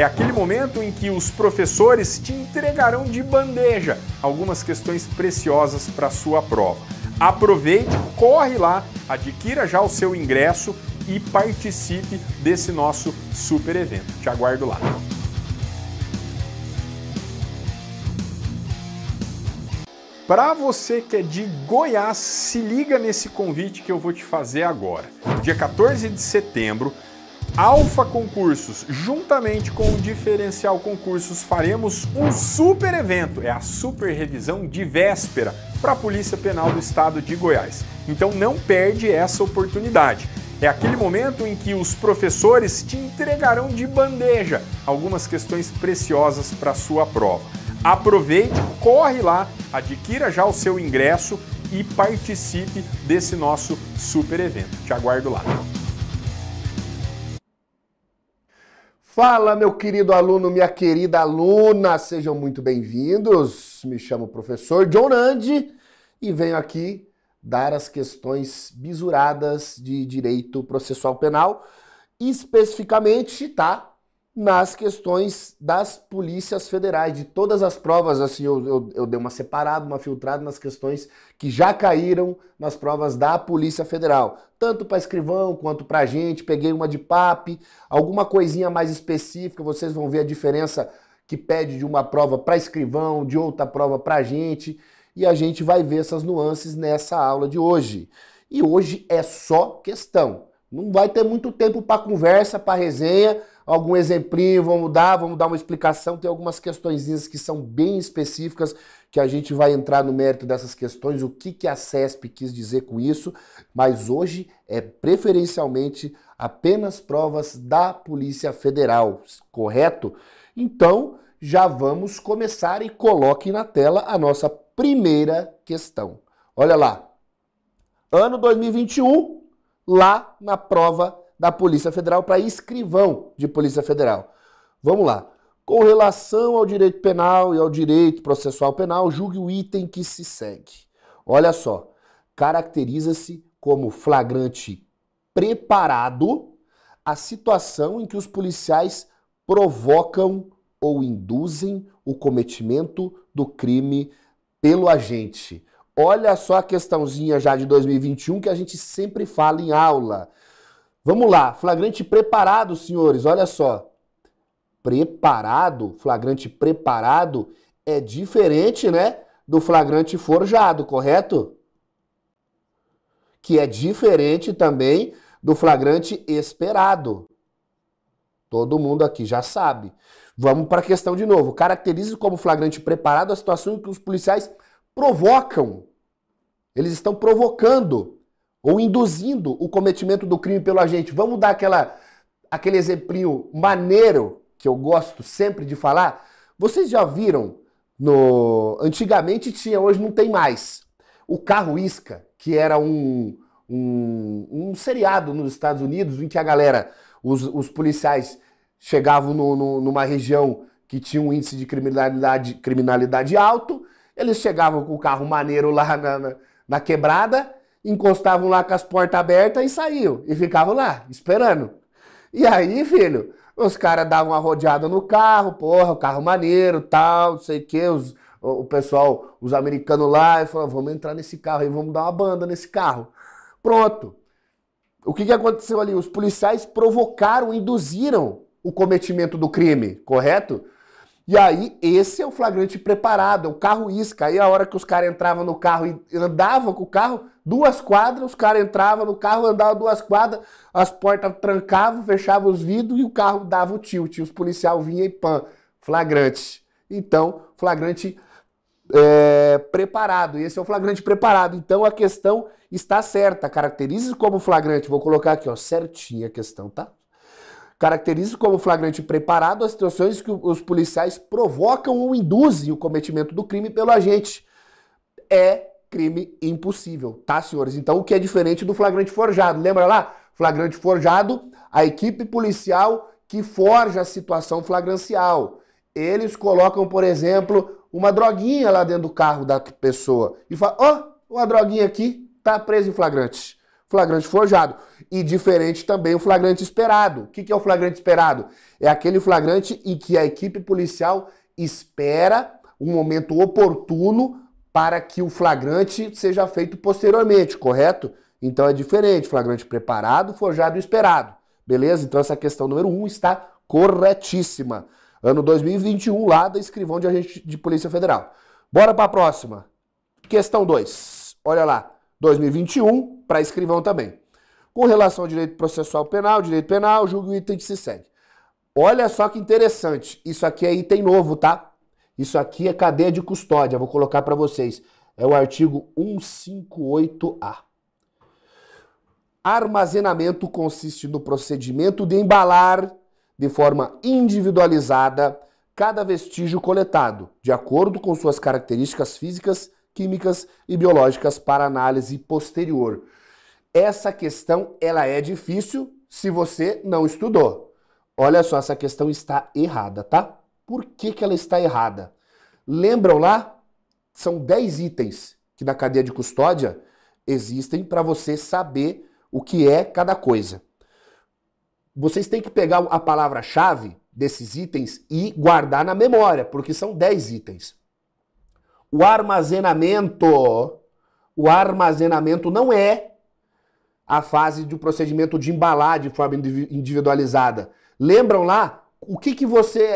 É aquele momento em que os professores te entregarão de bandeja algumas questões preciosas para a sua prova. Aproveite, corre lá, adquira já o seu ingresso e participe desse nosso super evento. Te aguardo lá. Para você que é de Goiás, se liga nesse convite que eu vou te fazer agora. Dia 14 de setembro, Alfa Concursos, juntamente com o Diferencial Concursos, faremos um super evento. É a super revisão de véspera para a Polícia Penal do Estado de Goiás. Então não perde essa oportunidade. É aquele momento em que os professores te entregarão de bandeja algumas questões preciosas para a sua prova. Aproveite, corre lá, adquira já o seu ingresso e participe desse nosso super evento. Te aguardo lá. Fala, meu querido aluno, minha querida aluna, sejam muito bem-vindos. Me chamo o professor Jhon Nandi e venho aqui dar as questões bisuradas de direito processual penal, especificamente, nas questões das polícias federais, de todas as provas. Assim, eu dei uma separada, uma filtrada nas questões que já caíram nas provas da Polícia Federal, tanto para escrivão quanto para agente. Peguei uma de PAP, alguma coisinha mais específica, vocês vão ver a diferença que pede de uma prova para escrivão, de outra prova para agente, e a gente vai ver essas nuances nessa aula de hoje. E hoje é só questão, não vai ter muito tempo para conversa, para resenha. Algum exemplinho, vamos dar uma explicação. Tem algumas questõezinhas que são bem específicas, que a gente vai entrar no mérito dessas questões, o que, que a CESP quis dizer com isso, mas hoje é preferencialmente apenas provas da Polícia Federal, correto? Então, já vamos começar e coloque na tela a nossa primeira questão. Olha lá, ano 2021, lá na prova da Polícia Federal para escrivão de Polícia Federal. Vamos lá. Com relação ao direito penal e ao direito processual penal, julgue o item que se segue. Olha só. Caracteriza-se como flagrante preparado a situação em que os policiais provocam ou induzem o cometimento do crime pelo agente. Olha só a questãozinha já de 2021 que a gente sempre fala em aula. Vamos lá, flagrante preparado, senhores, olha só. Preparado, flagrante preparado é diferente, né, do flagrante forjado, correto? Que é diferente também do flagrante esperado. Todo mundo aqui já sabe. Vamos para a questão de novo. Caracteriza como flagrante preparado a situação em que os policiais provocam. Eles estão provocando ou induzindo o cometimento do crime pelo agente. Vamos dar aquele exemplinho maneiro que eu gosto sempre de falar? Vocês já viram, antigamente tinha, hoje não tem mais, o carro isca, que era um seriado nos Estados Unidos, em que a galera, os policiais chegavam numa região que tinha um índice de criminalidade alto, eles chegavam com o carro maneiro lá na quebrada, encostavam lá com as portas abertas e saíam. E ficavam lá, esperando. E aí, filho, os caras davam uma rodeada no carro, porra, o carro maneiro, tal, não sei o que, o pessoal, os americanos lá, e falavam, vamos entrar nesse carro aí, vamos dar uma banda nesse carro. Pronto. O que, que aconteceu ali? Os policiais provocaram, induziram o cometimento do crime, correto? E aí, esse é o flagrante preparado, é o carro isca. Aí a hora que os caras entravam no carro e andavam com o carro, 2 quadras, os caras entravam no carro, andavam 2 quadras, as portas trancavam, fechavam os vidros e o carro dava o tilt. Os policiais vinham e pã, flagrante. Então, flagrante preparado. Esse é o flagrante preparado. Então, a questão está certa. Caracterize como flagrante. Vou colocar aqui, ó, certinha a questão, tá? Caracteriza como flagrante preparado as situações que os policiais provocam ou induzem o cometimento do crime pelo agente. É crime impossível, tá, senhores? Então, o que é diferente do flagrante forjado? Lembra lá? Flagrante forjado, a equipe policial que forja a situação flagrancial. Eles colocam, por exemplo, uma droguinha lá dentro do carro da pessoa e falam, ó, uma droguinha aqui, tá preso em flagrante. flagrante forjado. E diferente também o flagrante esperado. O que é o flagrante esperado? É aquele flagrante em que a equipe policial espera um momento oportuno para que o flagrante seja feito posteriormente, correto? Então é diferente, flagrante preparado, forjado e esperado. Beleza? Então essa questão número 1 está corretíssima. Ano 2021, lá da escrivão de agente de Polícia Federal. Bora para a próxima. Questão 2. Olha lá. 2021, para escrivão também. Com relação ao direito processual penal, direito penal, julgue o item que se segue. Olha só que interessante. Isso aqui é item novo, tá? Isso aqui é cadeia de custódia. Vou colocar para vocês. É o artigo 158A. Armazenamento consiste no procedimento de embalar de forma individualizada cada vestígio coletado, de acordo com suas características físicas, químicas e biológicas para análise posterior. Essa questão, ela é difícil se você não estudou. Olha só, essa questão está errada, tá? Por que que ela está errada? Lembram lá? São 10 itens que na cadeia de custódia existem para você saber o que é cada coisa. Vocês têm que pegar a palavra-chave desses itens e guardar na memória, porque são 10 itens. O armazenamento não é a fase do procedimento de embalar de forma individualizada. Lembram lá o que você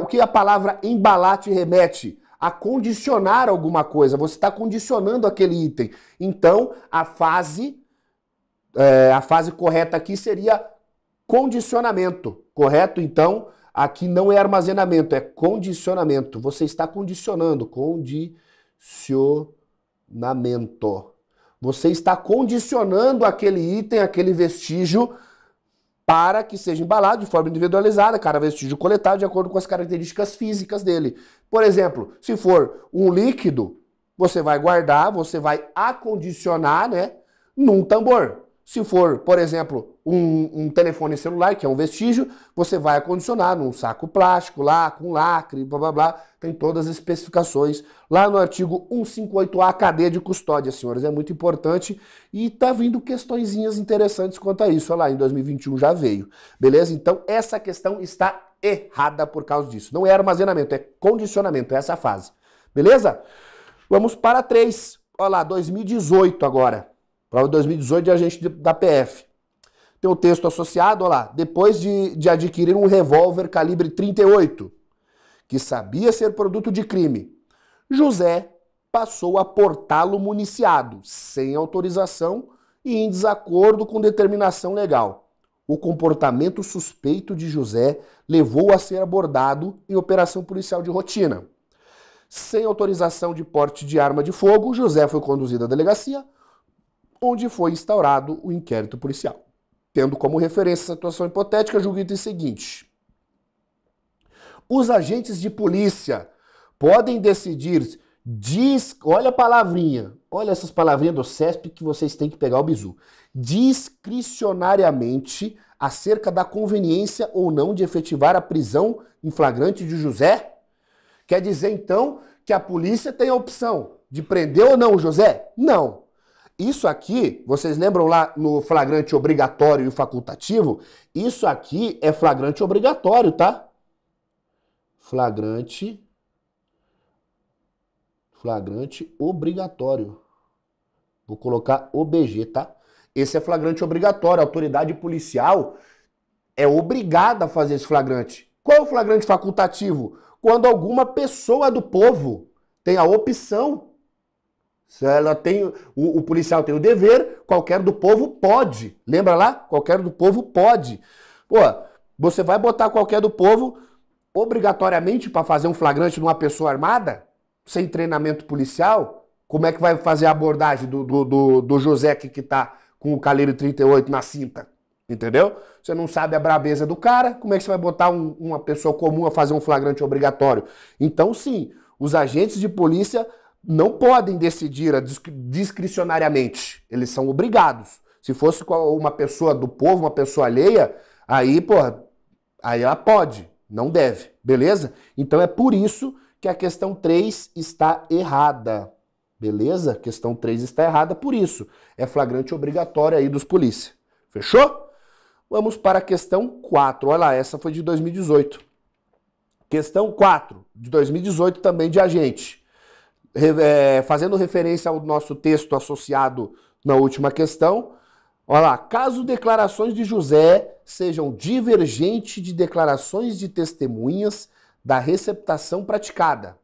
o que a palavra embalar te remete? A condicionar alguma coisa. Você está condicionando aquele item. Então a fase correta aqui seria condicionamento, correto? Então, aqui não é armazenamento, é condicionamento. Você está condicionando, condicionamento. Você está condicionando aquele item, aquele vestígio, para que seja embalado de forma individualizada, cada vestígio coletado de acordo com as características físicas dele. Por exemplo, se for um líquido, você vai guardar, você vai acondicionar, né, num tambor. Se for, por exemplo, um telefone celular, que é um vestígio, você vai acondicionar num saco plástico, lá, com lacre, blá, blá, blá. Tem todas as especificações lá no artigo 158A, cadeia de custódia, senhores. É muito importante e tá vindo questõezinhas interessantes quanto a isso. Olha lá, em 2021 já veio, beleza? Então, essa questão está errada por causa disso. Não é armazenamento, é condicionamento, é essa fase, beleza? Vamos para 3. Olha lá, 2018 agora. Prova 2018 de agente da PF. Tem um texto associado, olha lá. Depois de adquirir um revólver calibre 38, que sabia ser produto de crime, José passou a portá-lo municiado, sem autorização e em desacordo com determinação legal. O comportamento suspeito de José levou a ser abordado em operação policial de rotina. Sem autorização de porte de arma de fogo, José foi conduzido à delegacia, onde foi instaurado o inquérito policial. Tendo como referência a situação hipotética, julgue o item seguinte. Os agentes de polícia podem decidir, olha a palavrinha, olha essas palavrinhas do CESP que vocês têm que pegar o bizu, discricionariamente acerca da conveniência ou não de efetivar a prisão em flagrante de José? Quer dizer, então, que a polícia tem a opção de prender ou não o José? Não. Isso aqui, vocês lembram lá no flagrante obrigatório e facultativo? Isso aqui é flagrante obrigatório, tá? Flagrante obrigatório. Vou colocar OBG, tá? Esse é flagrante obrigatório. A autoridade policial é obrigada a fazer esse flagrante. Qual é o flagrante facultativo? Quando alguma pessoa do povo tem a opção. Se ela tem, o policial tem o dever, qualquer do povo pode. Lembra lá? Qualquer do povo pode. Pô, você vai botar qualquer do povo obrigatoriamente para fazer um flagrante numa pessoa armada? Sem treinamento policial? Como é que vai fazer a abordagem do José que tá com o calibre 38 na cinta? Entendeu? Você não sabe a brabeza do cara, como é que você vai botar uma pessoa comum a fazer um flagrante obrigatório? Então sim, os agentes de polícia não podem decidir discricionariamente. Eles são obrigados. Se fosse uma pessoa do povo, uma pessoa alheia, aí, porra, aí ela pode, não deve, beleza? Então é por isso que a questão 3 está errada. Beleza? Questão 3 está errada por isso. É flagrante obrigatório aí dos polícia. Fechou? Vamos para a questão 4. Olha lá, essa foi de 2018. Questão 4, de 2018, também de agente. Fazendo referência ao nosso texto associado na última questão. Olha lá, caso declarações de José sejam divergentes de declarações de testemunhas da receptação praticada,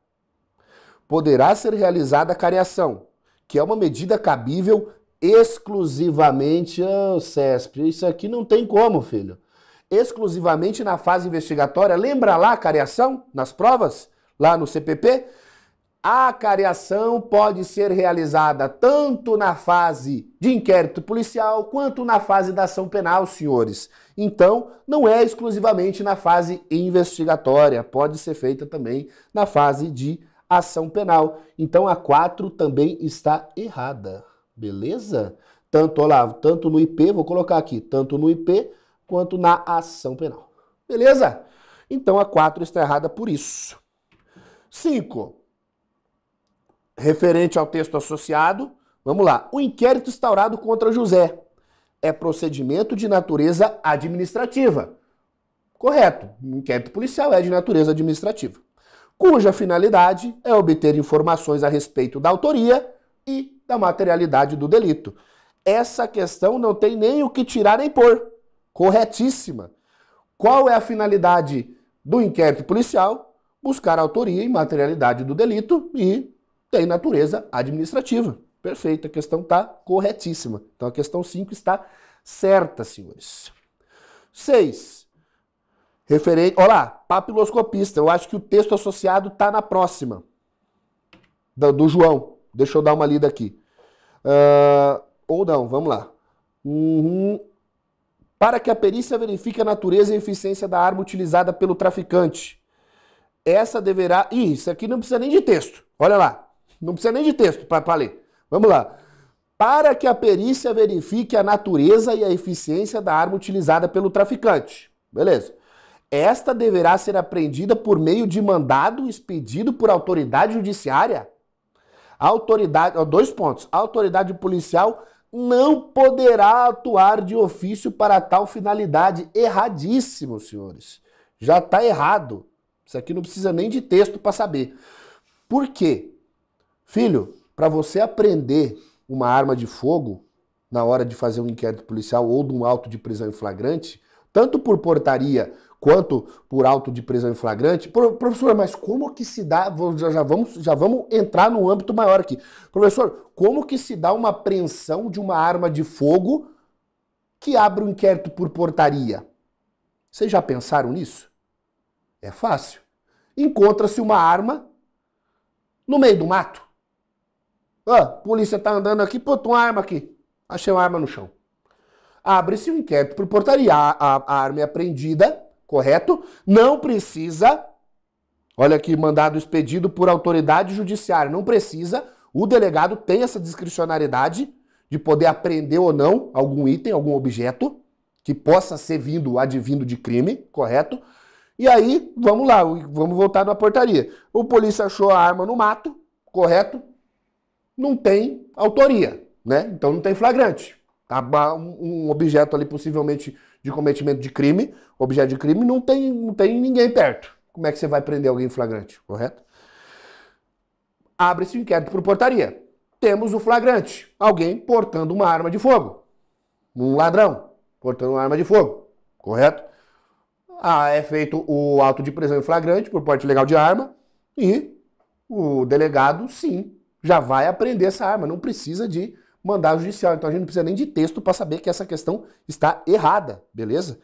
poderá ser realizada a cariação, que é uma medida cabível exclusivamente... Oh, CESP, isso aqui não tem como, filho. Exclusivamente na fase investigatória. Lembra lá a cariação nas provas? Lá no CPP? A cariação pode ser realizada tanto na fase de inquérito policial quanto na fase da ação penal, senhores. Então, não é exclusivamente na fase investigatória. Pode ser feita também na fase de ação penal. Então, a 4 também está errada. Beleza? Tanto, olha lá, tanto no IP, vou colocar aqui, tanto no IP quanto na ação penal. Beleza? Então, a 4 está errada por isso. 5. Referente ao texto associado, vamos lá. O inquérito instaurado contra José é procedimento de natureza administrativa. Correto. O inquérito policial é de natureza administrativa, cuja finalidade é obter informações a respeito da autoria e da materialidade do delito. Essa questão não tem nem o que tirar nem pôr. Corretíssima. Qual é a finalidade do inquérito policial? Buscar a autoria e materialidade do delito e tem natureza administrativa. Perfeito, a questão está corretíssima. Então a questão 5 está certa, senhores. 6. Referente... Olha lá, papiloscopista. Eu acho que o texto associado está na próxima. Do João. Deixa eu dar uma lida aqui. Ou não, vamos lá. Para que a perícia verifique a natureza e eficiência da arma utilizada pelo traficante. Essa deverá... Ih, isso aqui não precisa nem de texto. Olha lá. Não precisa nem de texto para ler. Vamos lá. Para que a perícia verifique a natureza e a eficiência da arma utilizada pelo traficante. Beleza. Esta deverá ser apreendida por meio de mandado expedido por autoridade judiciária. Autoridade... Dois pontos. A autoridade policial... não poderá atuar de ofício para tal finalidade. Erradíssimo, senhores. Já está errado. Isso aqui não precisa nem de texto para saber. Por quê? Filho, para você apreender uma arma de fogo na hora de fazer um inquérito policial ou de um auto de prisão em flagrante, tanto por portaria quanto por auto de prisão em flagrante... Professor, mas como que se dá... Já vamos entrar num âmbito maior aqui. Professor, como que se dá uma apreensão de uma arma de fogo que abre um inquérito por portaria? Vocês já pensaram nisso? É fácil. Encontra-se uma arma no meio do mato. Ah, a polícia tá andando aqui, pô, tem uma arma aqui. Achei uma arma no chão. Abre-se um inquérito por portaria. A arma é apreendida, correto? Não precisa, olha aqui, mandado expedido por autoridade judiciária. Não precisa, o delegado tem essa discricionariedade de poder apreender ou não algum item, algum objeto, que possa ser vindo, advindo de crime, correto? E aí, vamos lá, vamos voltar na portaria. O polícia achou a arma no mato, correto? Não tem autoria, né? Então não tem flagrante. Um objeto ali possivelmente de cometimento de crime, objeto de crime, não tem ninguém perto. Como é que você vai prender alguém em flagrante, correto? Abre-se o inquérito por portaria. Temos o flagrante, alguém portando uma arma de fogo. Um ladrão portando uma arma de fogo, correto? É feito o auto de prisão em flagrante por porte ilegal de arma e o delegado, sim, já vai apreender essa arma, não precisa de mandado judicial. Então a gente não precisa nem de texto para saber que essa questão está errada, beleza?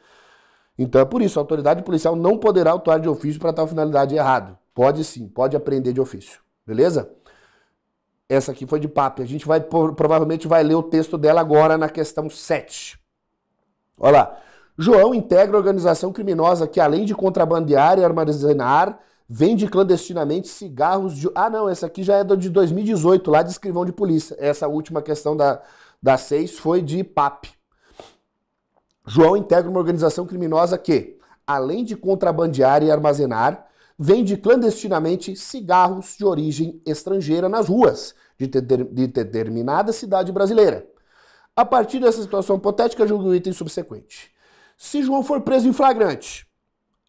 Então é por isso, a autoridade policial não poderá atuar de ofício para tal finalidade. Errado. Pode sim, pode apreender de ofício, beleza? Essa aqui foi de PAP. A gente vai provavelmente vai ler o texto dela agora na questão 7. Olha lá. João integra organização criminosa que, além de contrabandear e armazenar, vende clandestinamente cigarros de... Ah, não, essa aqui já é de 2018, lá de escrivão de polícia. Essa última questão da 6 foi de PAP. João integra uma organização criminosa que, além de contrabandear e armazenar, vende clandestinamente cigarros de origem estrangeira nas ruas, de determinada cidade brasileira. A partir dessa situação hipotética, julgue o item subsequente. Se João for preso em flagrante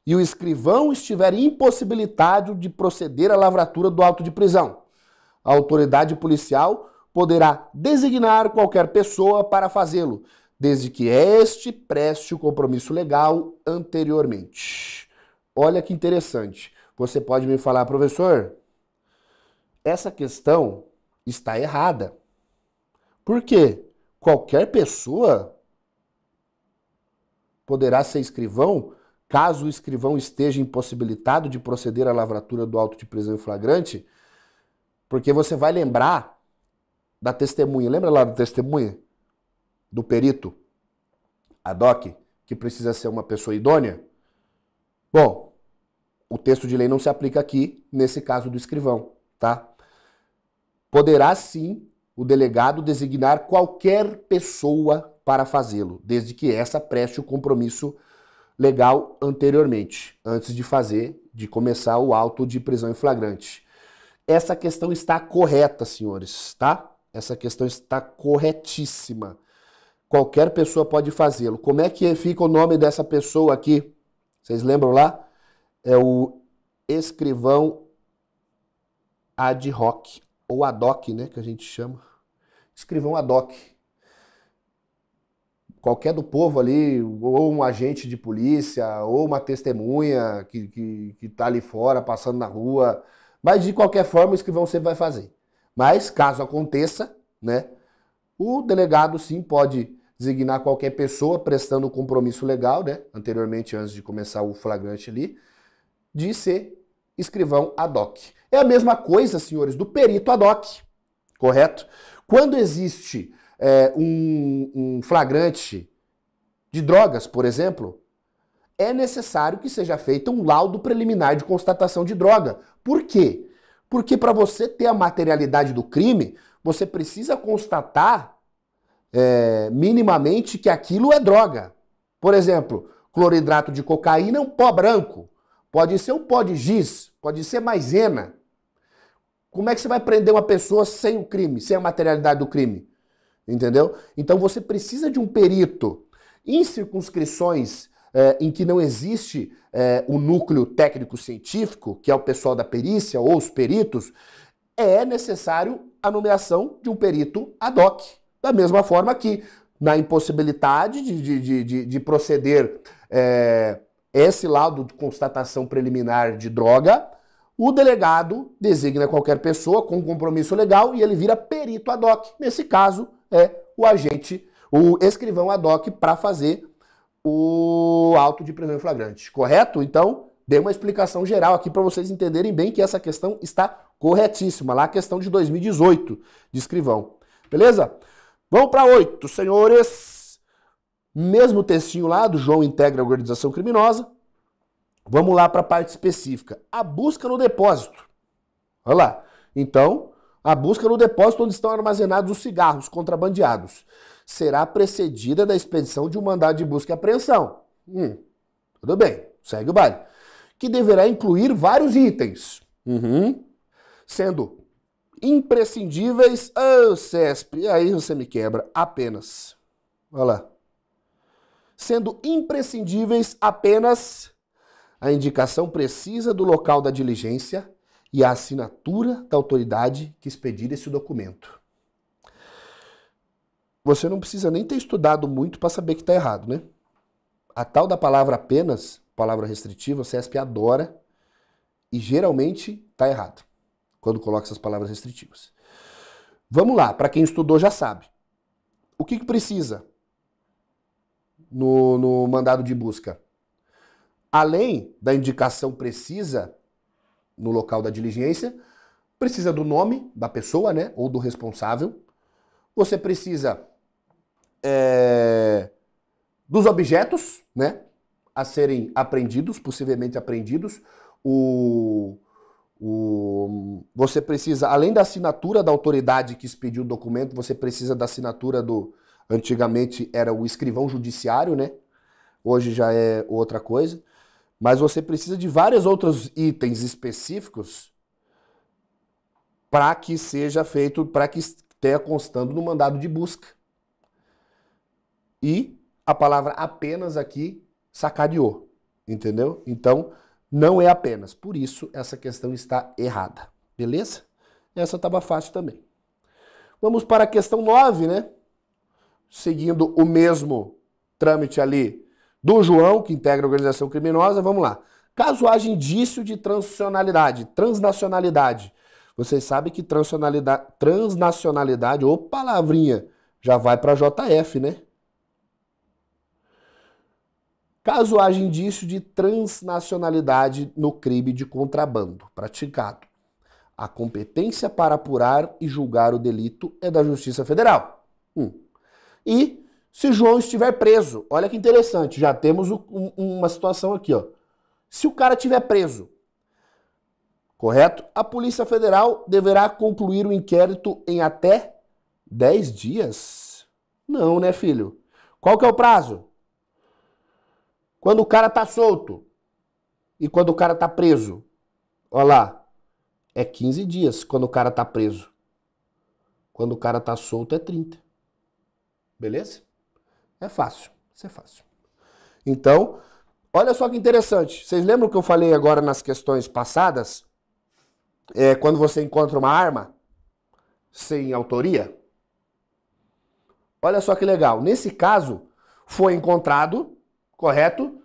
e o escrivão estiver impossibilitado de proceder à lavratura do auto de prisão, a autoridade policial poderá designar qualquer pessoa para fazê-lo, desde que este preste o compromisso legal anteriormente. Olha que interessante. Você pode me falar, professor, essa questão está errada. Por quê? Qualquer pessoa poderá ser escrivão caso o escrivão esteja impossibilitado de proceder à lavratura do auto de prisão em flagrante, porque você vai lembrar da testemunha. Lembra lá da testemunha? Do perito, a DOC, que precisa ser uma pessoa idônea? Bom, o texto de lei não se aplica aqui, nesse caso do escrivão, tá? Poderá sim o delegado designar qualquer pessoa para fazê-lo, desde que essa preste o compromisso legal anteriormente, antes de começar o auto de prisão em flagrante. Essa questão está correta, senhores, tá? Essa questão está corretíssima. Qualquer pessoa pode fazê-lo. Como é que fica o nome dessa pessoa aqui? Vocês lembram lá? É o escrivão ad hoc, ou ad hoc, né, que a gente chama. Escrivão ad hoc. Qualquer do povo ali, ou um agente de polícia, ou uma testemunha que tá ali fora, passando na rua. Mas, de qualquer forma, o escrivão sempre vai fazer. Mas, caso aconteça, né, o delegado, sim, pode designar qualquer pessoa, prestando o compromisso legal, né, anteriormente, antes de começar o flagrante ali, de ser escrivão ad hoc. É a mesma coisa, senhores, do perito ad hoc, correto? Quando existe um flagrante de drogas, por exemplo, é necessário que seja feito um laudo preliminar de constatação de droga. Por quê? Porque para você ter a materialidade do crime, você precisa constatar minimamente que aquilo é droga. Por exemplo, cloridrato de cocaína é um pó branco. Pode ser um pó de giz, pode ser maisena. Como é que você vai prender uma pessoa sem o crime, sem a materialidade do crime? Entendeu? Então você precisa de um perito. Em circunscrições em que não existe o núcleo técnico-científico, que é o pessoal da perícia ou os peritos, é necessário a nomeação de um perito ad hoc. Da mesma forma que, na impossibilidade de proceder esse laudo de constatação preliminar de droga, o delegado designa qualquer pessoa com compromisso legal e ele vira perito ad hoc. Nesse caso, é o escrivão ad hoc para fazer o auto de prisão em flagrante, correto? Então, dei uma explicação geral aqui para vocês entenderem bem que essa questão está corretíssima, lá a questão de 2018 de escrivão, beleza? Vamos para 8, senhores. Mesmo textinho lá do João integra a organização criminosa. Vamos lá para a parte específica, a busca no depósito. Olha lá. Então, a busca no depósito onde estão armazenados os cigarros contrabandeados será precedida da expedição de um mandado de busca e apreensão. Tudo bem, segue o baile. Que deverá incluir vários itens, sendo imprescindíveis. Oh, CESP, aí você me quebra, apenas. Olha lá. Sendo imprescindíveis apenas a indicação precisa do local da diligência e a assinatura da autoridade que expedir esse documento. Você não precisa nem ter estudado muito para saber que está errado, né? A tal da palavra apenas, palavra restritiva, o CESP adora e geralmente está errado quando coloca essas palavras restritivas. Vamos lá, para quem estudou já sabe. O que precisa no mandado de busca? Além da indicação precisa no local da diligência, precisa do nome da pessoa, né? Ou do responsável. Você precisa dos objetos, né, a serem apreendidos, possivelmente apreendidos. Você precisa, além da assinatura da autoridade que expediu o documento, você precisa da assinatura do, antigamente era o escrivão judiciário, né? Hoje já é outra coisa. Mas você precisa de vários outros itens específicos para que seja feito, para que esteja constando no mandado de busca. E a palavra apenas aqui sacaneou, entendeu? Então, não é apenas. Por isso, essa questão está errada, beleza? Essa estava fácil também. Vamos para a questão 9, né? Seguindo o mesmo trâmite ali do João, que integra a organização criminosa, vamos lá. Caso haja indício de transnacionalidade, vocês sabem que transnacionalidade, ou palavrinha, já vai para JF, né? Caso haja indício de transnacionalidade no crime de contrabando praticado, a competência para apurar e julgar o delito é da Justiça Federal. E se João estiver preso, olha que interessante, já temos uma situação aqui, ó. Se o cara estiver preso, correto? A Polícia Federal deverá concluir o inquérito em até 10 dias? Não, né, filho? Qual que é o prazo? Quando o cara tá solto e quando o cara tá preso. Olha lá, é 15 dias quando o cara tá preso. Quando o cara tá solto é 30. Beleza? É fácil, isso é fácil. Então, olha só que interessante. Vocês lembram que eu falei agora nas questões passadas? Quando você encontra uma arma sem autoria? Olha só que legal. Nesse caso, foi encontrado, correto,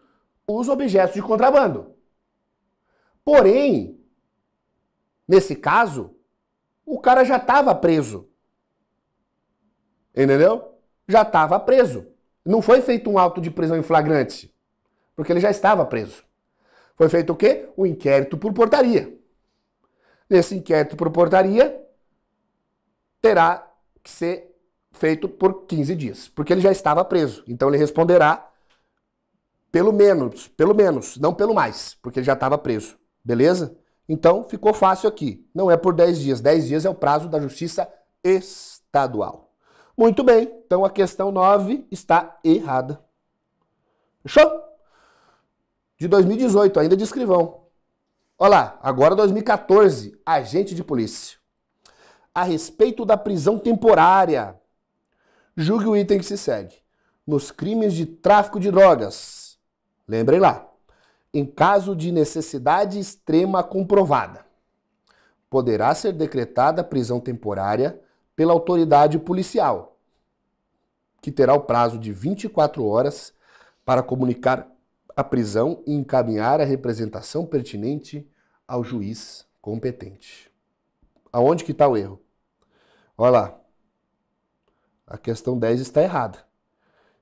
os objetos de contrabando. Porém, nesse caso, o cara já estava preso. Entendeu? Já estava preso. Não foi feito um auto de prisão em flagrante, porque ele já estava preso. Foi feito o quê? O inquérito por portaria. Nesse inquérito por portaria, terá que ser feito por 15 dias, porque ele já estava preso. Então ele responderá pelo menos, não pelo mais, porque ele já estava preso. Beleza? Então ficou fácil aqui. Não é por 10 dias. 10 dias é o prazo da Justiça Estadual. Muito bem. Então a questão 9 está errada. Fechou? De 2018, ainda de escrivão. Olha lá, agora 2014, agente de polícia. A respeito da prisão temporária, julgue o item que se segue. Nos crimes de tráfico de drogas, lembrem lá, em caso de necessidade extrema comprovada, poderá ser decretada prisão temporária pela autoridade policial, que terá o prazo de 24 horas para comunicar a prisão e encaminhar a representação pertinente ao juiz competente. Aonde que está o erro? Olha lá. A questão 10 está errada.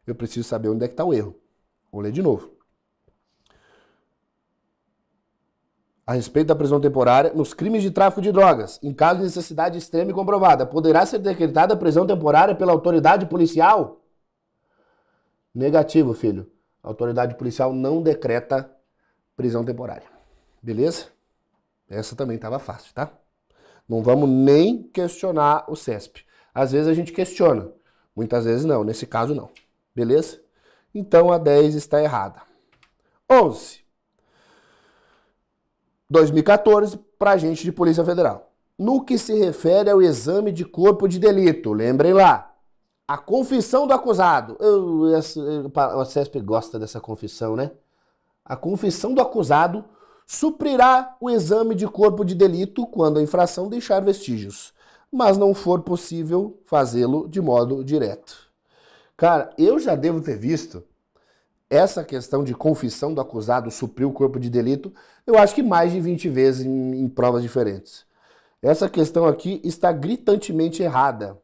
Eu preciso saber onde é que está o erro. Vou ler de novo. A respeito da prisão temporária, nos crimes de tráfico de drogas, em caso de necessidade extrema e comprovada, poderá ser decretada a prisão temporária pela autoridade policial? Negativo, filho. A autoridade policial não decreta prisão temporária. Beleza? Essa também estava fácil, tá? Não vamos nem questionar o CESP. Às vezes a gente questiona. Muitas vezes não. Nesse caso, não. Beleza? Então, a 10 está errada. 11. 2014, para agente de Polícia Federal. No que se refere ao exame de corpo de delito, lembrem lá. A confissão do acusado. O CESP gosta dessa confissão, né? A confissão do acusado suprirá o exame de corpo de delito quando a infração deixar vestígios, mas não for possível fazê-lo de modo direto. Cara, eu já devo ter visto essa questão de confissão do acusado suprir o corpo de delito, eu acho que mais de 20 vezes em provas diferentes. Essa questão aqui está gritantemente errada,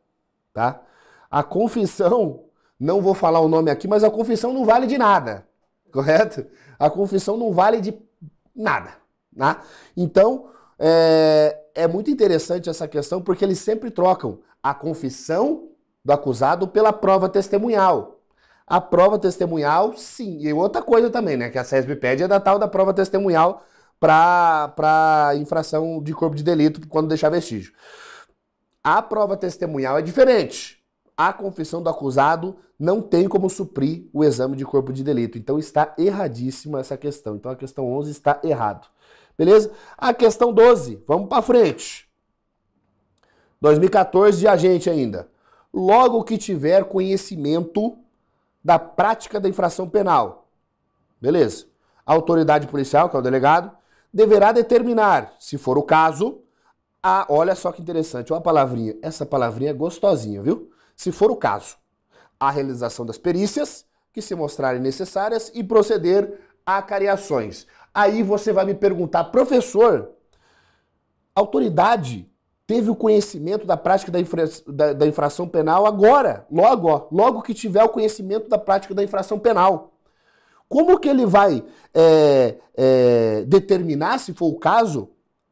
tá? A confissão, não vou falar o nome aqui, mas a confissão não vale de nada, correto? A confissão não vale de nada, né? Então, é muito interessante essa questão, porque eles sempre trocam a confissão do acusado pela prova testemunhal. A prova testemunhal, sim. E outra coisa também, né, que a CESP pede é da tal da prova testemunhal para infração de corpo de delito quando deixar vestígio. A prova testemunhal é diferente. A confissão do acusado não tem como suprir o exame de corpo de delito. Então está erradíssima essa questão. Então a questão 11 está errada. Beleza? A questão 12, vamos para frente. 2014, de agente ainda. Logo que tiver conhecimento da prática da infração penal. Beleza. A autoridade policial, que é o delegado, deverá determinar, se for o caso, a... Olha só que interessante, uma palavrinha. Essa palavrinha é gostosinha, viu? Se for o caso, a realização das perícias que se mostrarem necessárias e proceder a cariações. Aí você vai me perguntar, professor, a autoridade teve o conhecimento da prática da infração penal agora, logo, ó, logo que tiver o conhecimento da prática da infração penal. Como que ele vai determinar, se for o caso,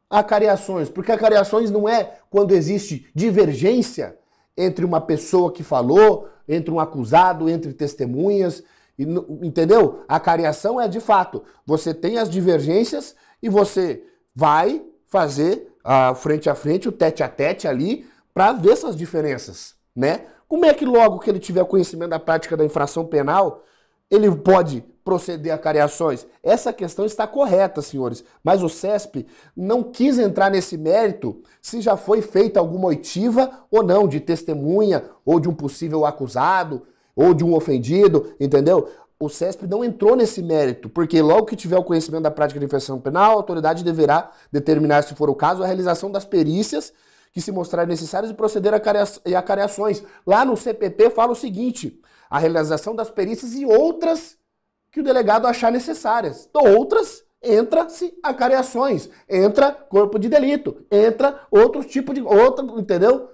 a cariações? Porque a cariações não é quando existe divergência entre uma pessoa que falou, entre um acusado, entre testemunhas, entendeu? A cariação é, de fato, você tem as divergências e você vai fazer... frente a frente, o tete-a-tete ali, para ver essas diferenças, né? Como é que logo que ele tiver conhecimento da prática da infração penal, ele pode proceder a cariações? Essa questão está correta, senhores, mas o CESP não quis entrar nesse mérito se já foi feita alguma oitiva ou não, de testemunha, ou de um possível acusado, ou de um ofendido, entendeu? O CESP não entrou nesse mérito, porque logo que tiver o conhecimento da prática de infração penal, a autoridade deverá determinar, se for o caso, a realização das perícias que se mostrarem necessárias e proceder a cariações. Lá no CPP fala o seguinte, a realização das perícias e outras que o delegado achar necessárias. Outras, entra-se a cariações, entra corpo de delito, entra outros tipos de... entendeu?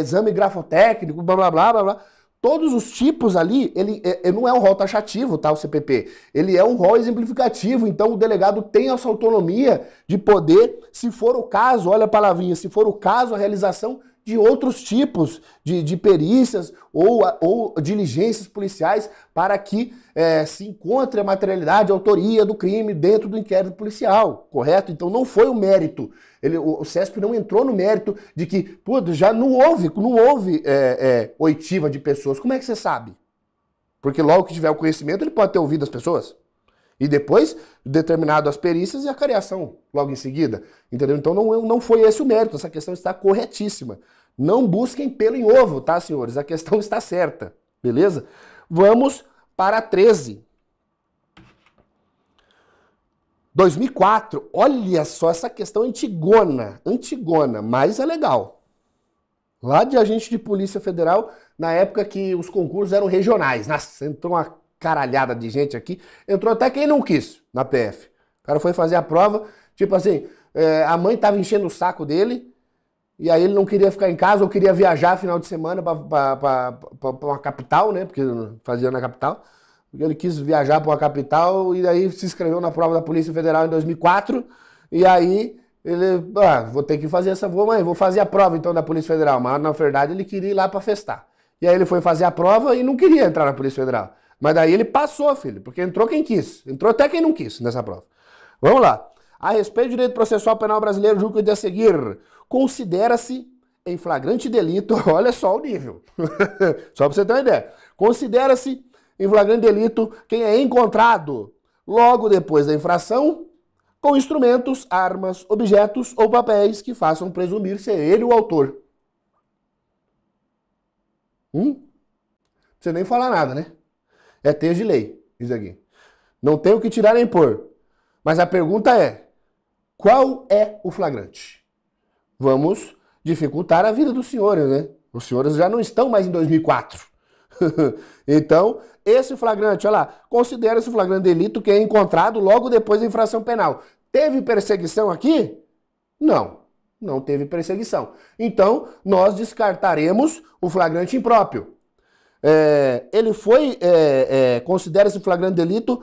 Exame grafotécnico, blá, blá, blá, blá, blá. Todos os tipos ali, ele não é um rol taxativo, tá, o CPP. Ele é um rol exemplificativo, então o delegado tem essa autonomia de poder, se for o caso, olha a palavrinha, se for o caso, a realização de outros tipos de perícias ou diligências policiais para que se encontre a materialidade, a autoria do crime dentro do inquérito policial, correto? Então não foi o mérito, o CESP não entrou no mérito de que, putz, já não houve oitiva de pessoas. Como é que você sabe? Porque logo que tiver o conhecimento ele pode ter ouvido as pessoas. E depois, determinado as perícias e a cariação logo em seguida, entendeu? Então não foi esse o mérito, essa questão está corretíssima. Não busquem pelo em ovo, tá, senhores? A questão está certa, beleza? Vamos para a 13. 2004, olha só essa questão antigona, mas é legal. Lá de agente de Polícia Federal, na época que os concursos eram regionais. Nossa, entrou uma caralhada de gente aqui, entrou até quem não quis na PF. O cara foi fazer a prova, tipo assim, a mãe tava enchendo o saco dele, e aí ele não queria ficar em casa, ou queria viajar final de semana pra uma capital, né, porque fazia na capital, ele quis viajar pra uma capital, e aí se inscreveu na prova da Polícia Federal em 2004, e aí ele, vou ter que fazer essa, vou fazer a prova então da Polícia Federal, mas na verdade ele queria ir lá pra festar. E aí ele foi fazer a prova e não queria entrar na Polícia Federal. Mas daí ele passou, filho, porque entrou quem quis. Entrou até quem não quis nessa prova. Vamos lá. A respeito do direito processual penal brasileiro, julgo de a seguir. Considera-se em flagrante delito... Olha só o nível. Só pra você ter uma ideia. Considera-se em flagrante delito quem é encontrado logo depois da infração com instrumentos, armas, objetos ou papéis que façam presumir ser ele o autor. Não precisa nem falar nada, né? É texto de lei, isso aqui. Não tem o que tirar nem pôr. Mas a pergunta é, qual é o flagrante? Vamos dificultar a vida dos senhores, né? Os senhores já não estão mais em 2004. Então, esse flagrante, olha lá, considera-se o flagrante delito que é encontrado logo depois da infração penal. Teve perseguição aqui? Não, não teve perseguição. Então, nós descartaremos o flagrante impróprio. Ele foi, considera-se flagrante delito,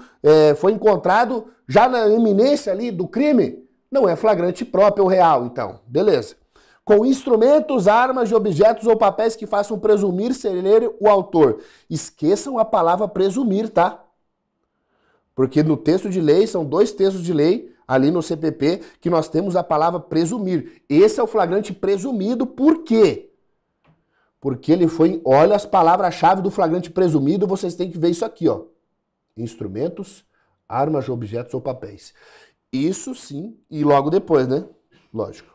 foi encontrado já na iminência ali do crime? Não é flagrante próprio ou real, então. Beleza. Com instrumentos, armas, objetos ou papéis que façam presumir ser ele o autor. Esqueçam a palavra presumir, tá? Porque no texto de lei, são dois textos de lei, ali no CPP, que nós temos a palavra presumir. Esse é o flagrante presumido, por quê? Porque ele foi... Olha as palavras-chave do flagrante presumido, vocês têm que ver isso aqui, ó. Instrumentos, armas, objetos ou papéis. Isso sim, e logo depois, né? Lógico.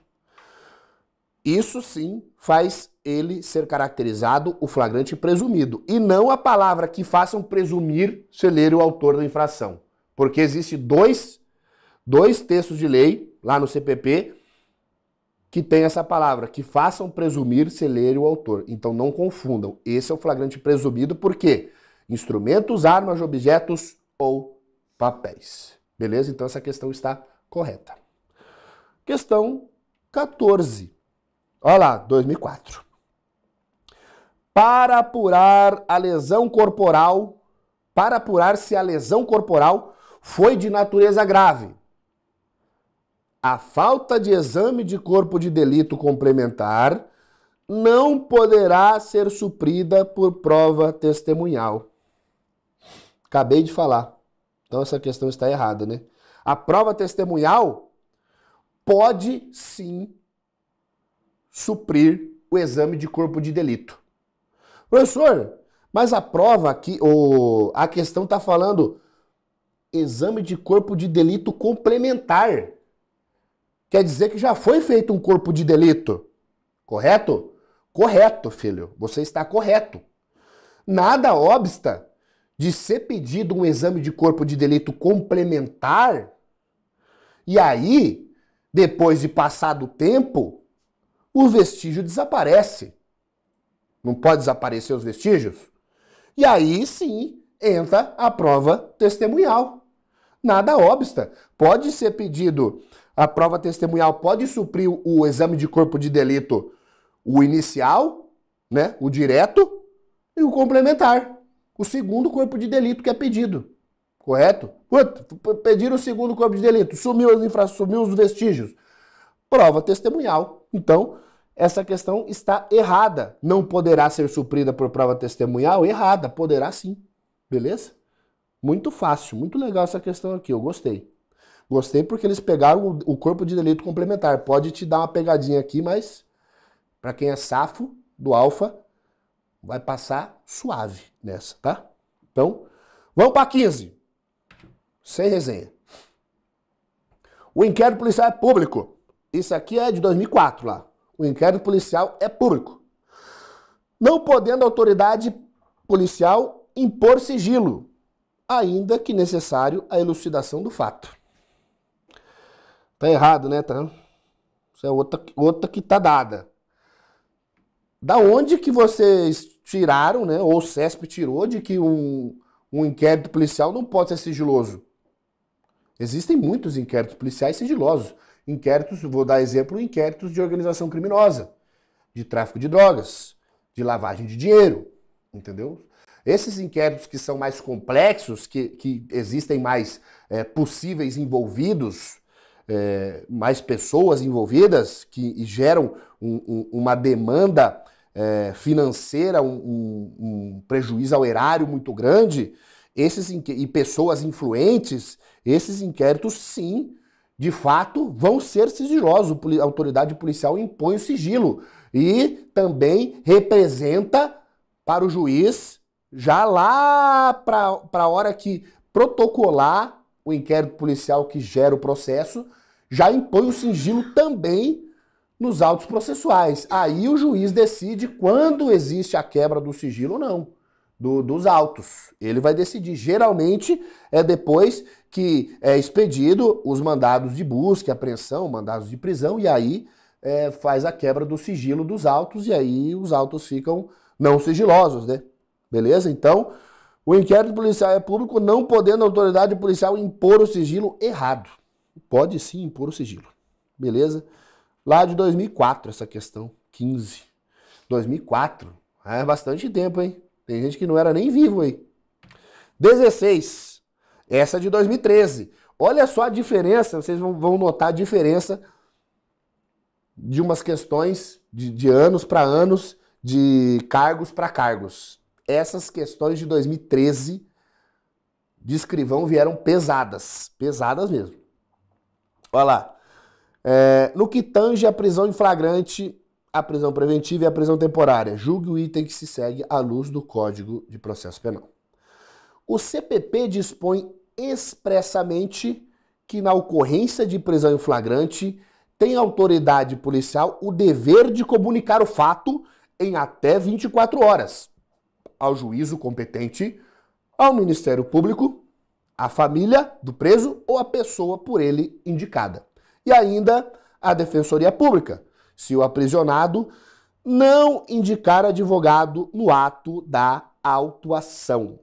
Isso sim faz ele ser caracterizado o flagrante presumido. E não a palavra que façam presumir se ler o autor da infração. Porque existe dois textos de lei, lá no CPP, que tem essa palavra, que façam presumir se ler o autor. Então não confundam. Esse é o flagrante presumido porque instrumentos, armas, objetos ou papéis. Beleza? Então essa questão está correta. Questão 14. Olha lá, 2004. Para apurar se a lesão corporal foi de natureza grave, a falta de exame de corpo de delito complementar não poderá ser suprida por prova testemunhal. Acabei de falar. Então essa questão está errada, né? A prova testemunhal pode sim suprir o exame de corpo de delito. Professor, mas a prova aqui, ou a questão está falando exame de corpo de delito complementar. Quer dizer que já foi feito um corpo de delito. Correto? Correto, filho. Você está correto. Nada obsta de ser pedido um exame de corpo de delito complementar e aí, depois de passado o tempo, o vestígio desaparece. Não pode desaparecer os vestígios? E aí, sim, entra a prova testemunhal. Nada obsta. Pode ser pedido... A prova testemunhal pode suprir o exame de corpo de delito, o inicial, né, o direto, e o complementar, o segundo corpo de delito que é pedido, correto? Pediram o segundo corpo de delito, sumiu os vestígios, prova testemunhal. Então, essa questão está errada, não poderá ser suprida por prova testemunhal, errada, poderá sim, beleza? Muito fácil, muito legal essa questão aqui, eu gostei. Gostei porque eles pegaram o corpo de delito complementar. Pode te dar uma pegadinha aqui, mas para quem é safo do Alfa, vai passar suave nessa, tá? Então, vamos para 15. Sem resenha. O inquérito policial é público. Isso aqui é de 2004 lá. O inquérito policial é público. Não podendo a autoridade policial impor sigilo, ainda que necessário à elucidação do fato. Tá errado, né? Tá? Isso é outra que tá dada. Da onde que vocês tiraram, né? Ou o CESP tirou de que um inquérito policial não pode ser sigiloso? Existem muitos inquéritos policiais sigilosos. Inquéritos, vou dar exemplo, inquéritos de organização criminosa, de tráfico de drogas, de lavagem de dinheiro, entendeu? Esses inquéritos que são mais complexos, que existem mais possíveis envolvidos... mais pessoas envolvidas que geram uma demanda financeira, um prejuízo ao erário muito grande, e pessoas influentes, esses inquéritos sim, de fato, vão ser sigilosos. A autoridade policial impõe o sigilo e também representa para o juiz, já lá para a hora que protocolar o inquérito policial que gera o processo, já impõe o sigilo também nos autos processuais. Aí o juiz decide quando existe a quebra do sigilo ou não, dos autos. Ele vai decidir. Geralmente é depois que é expedido os mandados de busca, apreensão, mandados de prisão, e aí faz a quebra do sigilo dos autos, e aí os autos ficam não sigilosos, né? Beleza? Então... O inquérito policial é público, não podendo a autoridade policial impor o sigilo errado. Pode sim impor o sigilo. Beleza? Lá de 2004 essa questão, 15. 2004. É bastante tempo, hein? Tem gente que não era nem vivo aí. 16. Essa de 2013. Olha só a diferença, vocês vão notar a diferença de umas questões de anos para anos, de cargos para cargos. Essas questões de 2013 de escrivão vieram pesadas. Pesadas mesmo. Olha lá. No que tange a prisão em flagrante, a prisão preventiva e a prisão temporária, julgue o item que se segue à luz do Código de Processo Penal. O CPP dispõe expressamente que na ocorrência de prisão em flagrante tem a autoridade policial o dever de comunicar o fato em até 24 horas ao juízo competente, ao Ministério Público, à família do preso ou à pessoa por ele indicada. E ainda a Defensoria Pública, se o aprisionado não indicar advogado no ato da autuação.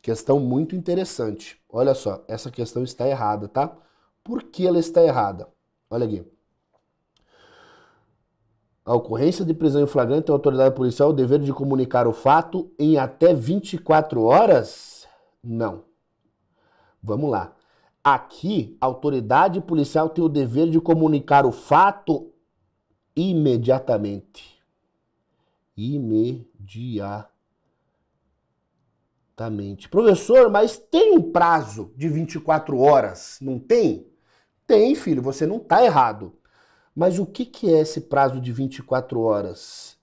Questão muito interessante. Olha só, essa questão está errada, tá? Por que ela está errada? Olha aqui. A ocorrência de prisão em flagrante, a autoridade policial o dever de comunicar o fato em até 24 horas? Não. Vamos lá. Aqui, a autoridade policial tem o dever de comunicar o fato imediatamente. Professor, mas tem um prazo de 24 horas, não tem? Tem, filho, você não tá errado. Mas o que que é esse prazo de 24 horas?